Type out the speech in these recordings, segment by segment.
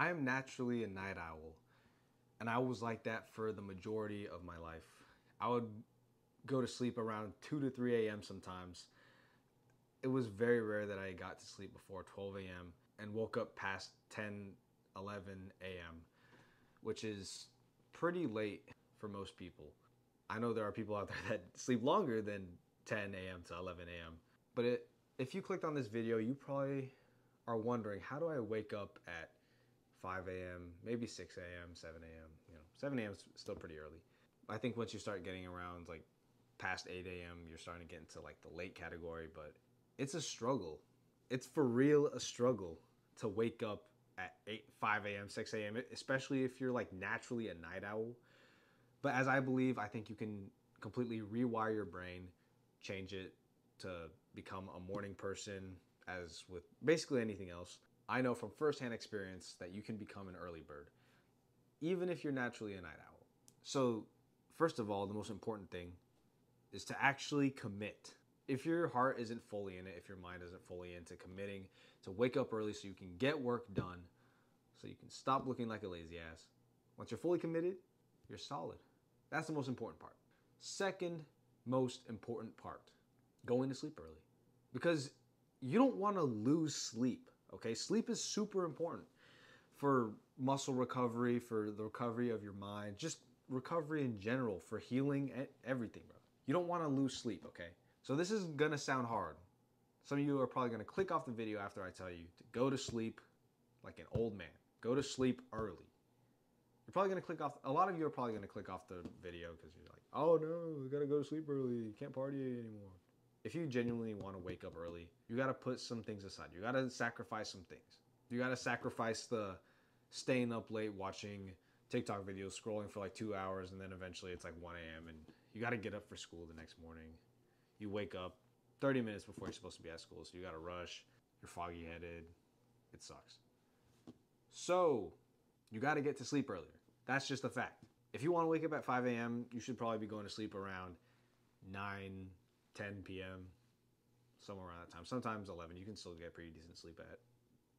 I'm naturally a night owl, and I was like that for the majority of my life. I would go to sleep around 2 to 3 a.m. sometimes. It was very rare that I got to sleep before 12 a.m. and woke up past 10, 11 a.m., which is pretty late for most people. I know there are people out there that sleep longer than 10 a.m. to 11 a.m. But if you clicked on this video, you probably are wondering, how do I wake up at 5 a.m., maybe 6 a.m., 7 a.m.? You know, 7 a.m. is still pretty early. I think once you start getting around like past 8 a.m., you're starting to get into like the late category, but it's a struggle. It's for real a struggle to wake up at 5 a.m., 6 a.m., especially if you're like naturally a night owl. But as I believe, I think you can completely rewire your brain, change it to become a morning person, as with basically anything else. I know from firsthand experience that you can become an early bird, even if you're naturally a night owl. So first of all, the most important thing is to actually commit. If your heart isn't fully in it, if your mind isn't fully into committing to wake up early so you can get work done, so you can stop looking like a lazy ass, once you're fully committed, you're solid. That's the most important part. Second most important part, going to sleep early. Because you don't want to lose sleep, okay? Sleep is super important for muscle recovery, for the recovery of your mind, just recovery in general, for healing, everything, bro. You don't want to lose sleep, okay? So this is gonna sound hard. Some of you are probably gonna click off the video after I tell you to go to sleep like an old man. Go to sleep early. You're probably gonna click off, a lot of you are probably gonna click off the video because you're like, oh no, we gotta go to sleep early, you can't party anymore. If you genuinely wanna wake up early, you gotta put some things aside. You gotta sacrifice some things. You gotta sacrifice the staying up late watching TikTok videos, scrolling for like 2 hours, and then eventually it's like 1 a.m. and you gotta get up for school the next morning. You wake up 30 minutes before you're supposed to be at school, so you gotta rush, you're foggy-headed, it sucks. So, you gotta get to sleep earlier. That's just a fact. If you wanna wake up at 5 a.m., you should probably be going to sleep around 9, 10 p.m., somewhere around that time. Sometimes 11, you can still get pretty decent sleep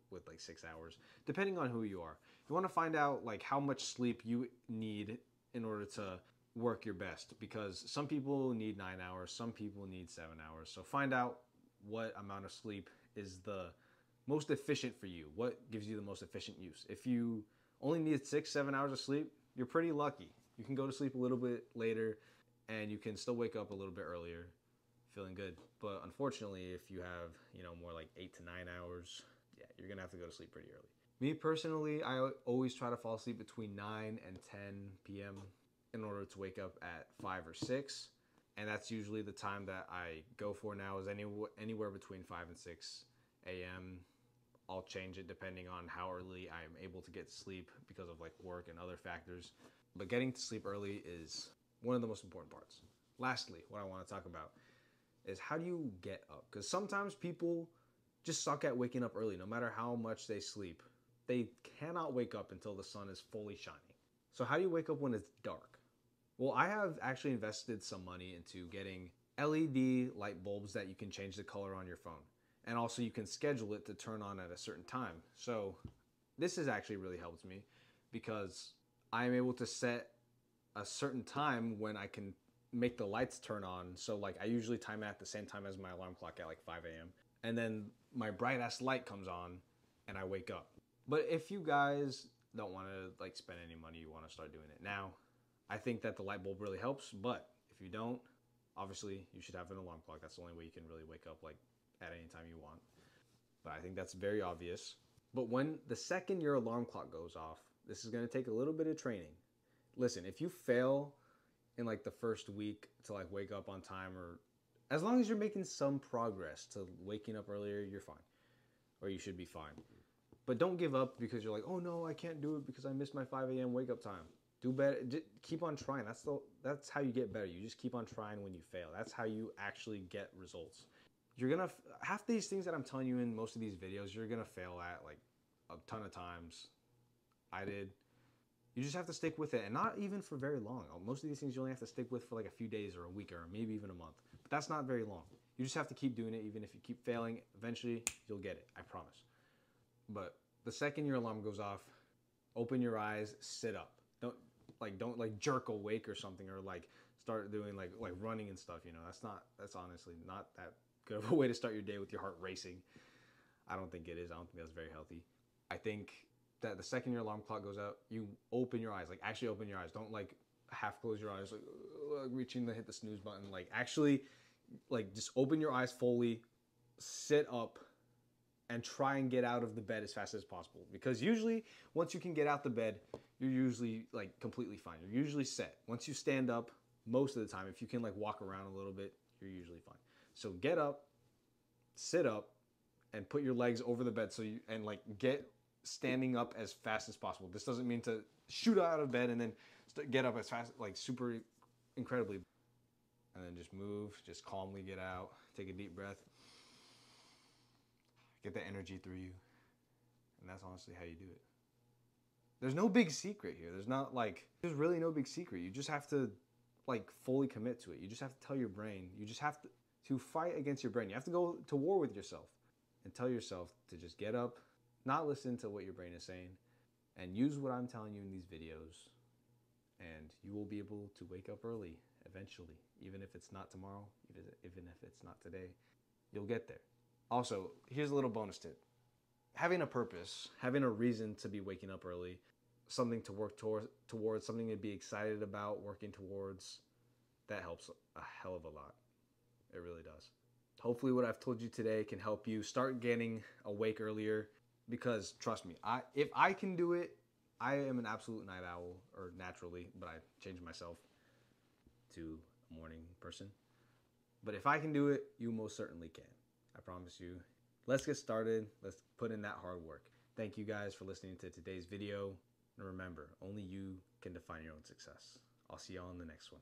with like 6 hours, depending on who you are. You wanna find out like how much sleep you need in order to work your best, because some people need 9 hours, some people need 7 hours. So find out what amount of sleep is the most efficient for you, what gives you the most efficient use. If you only need 6, 7 hours of sleep, you're pretty lucky. You can go to sleep a little bit later and you can still wake up a little bit earlier feeling good. But unfortunately, if you have, you know, more like 8 to 9 hours, yeah, you're gonna have to go to sleep pretty early. Me personally, I always try to fall asleep between 9 and 10 p.m. in order to wake up at 5 or 6. And that's usually the time that I go for now, is anywhere between 5 and 6 a.m. I'll change it depending on how early I'm able to get to sleep because of like work and other factors. But getting to sleep early is one of the most important parts. Lastly, what I want to talk about is, how do you get up? Because sometimes people just suck at waking up early. No matter how much they sleep, they cannot wake up until the sun is fully shining. So how do you wake up when it's dark? Well, I have actually invested some money into getting LED light bulbs that you can change the color on your phone. And also you can schedule it to turn on at a certain time. So this has actually really helped me because I am able to set a certain time when I can make the lights turn on. So like I usually time it at the same time as my alarm clock at like 5 a.m. And then my bright ass light comes on and I wake up. But if you guys don't want to like spend any money, you want to start doing it now, I think that the light bulb really helps. But if you don't, obviously you should have an alarm clock. That's the only way you can really wake up like at any time you want. But I think that's very obvious. But when the second your alarm clock goes off, this is going to take a little bit of training. Listen, if you fail in like the first week to like wake up on time, or as long as you're making some progress to waking up earlier, you're fine, or you should be fine. But don't give up because you're like, oh no, I can't do it because I missed my 5 a.m. wake up time. Do better. Just keep on trying. That's how you get better. You just keep on trying when you fail. That's how you actually get results. You're going to, half these things that I'm telling you in most of these videos, you're going to fail at like a ton of times. I did. You just have to stick with it, and not even for very long. Most of these things you only have to stick with for like a few days or a week or maybe even a month. But that's not very long. You just have to keep doing it. Even if you keep failing, eventually you'll get it. I promise. But the second your alarm goes off, open your eyes, sit up. Don't jerk awake or something, or like start doing like running and stuff. You know, that's honestly not that good of a way to start your day with your heart racing. I don't think it is. I don't think that's very healthy. I think that the second your alarm clock goes out, you open your eyes, like actually open your eyes. Don't like half close your eyes, like reaching to hit the snooze button. Like actually, like just open your eyes fully, sit up, and try and get out of the bed as fast as possible. Because usually once you can get out the bed, you're usually like completely fine. You're usually set. Once you stand up, most of the time, if you can like walk around a little bit, you're usually fine. So get up, sit up, and put your legs over the bed and like get standing up as fast as possible. This doesn't mean to shoot out of bed and then get up as fast, like super incredibly. And then just move, just calmly get out, take a deep breath. Get that energy through you. And that's honestly how you do it. There's no big secret here. There's really no big secret. You just have to like fully commit to it. You just have to tell your brain. You just have to fight against your brain. You have to go to war with yourself and tell yourself to just get up, not listen to what your brain is saying, and use what I'm telling you in these videos. And you will be able to wake up early eventually, even if it's not tomorrow, even if it's not today, you'll get there. Also, here's a little bonus tip. Having a purpose, having a reason to be waking up early, something to work towards, something to be excited about, working towards, that helps a hell of a lot. It really does. Hopefully what I've told you today can help you start getting awake earlier, because trust me, if I can do it, I am an absolute night owl, or naturally, but I changed myself to a morning person. But if I can do it, you most certainly can. I promise you. Let's get started. Let's put in that hard work. Thank you guys for listening to today's video. And remember, only you can define your own success. I'll see y'all in the next one.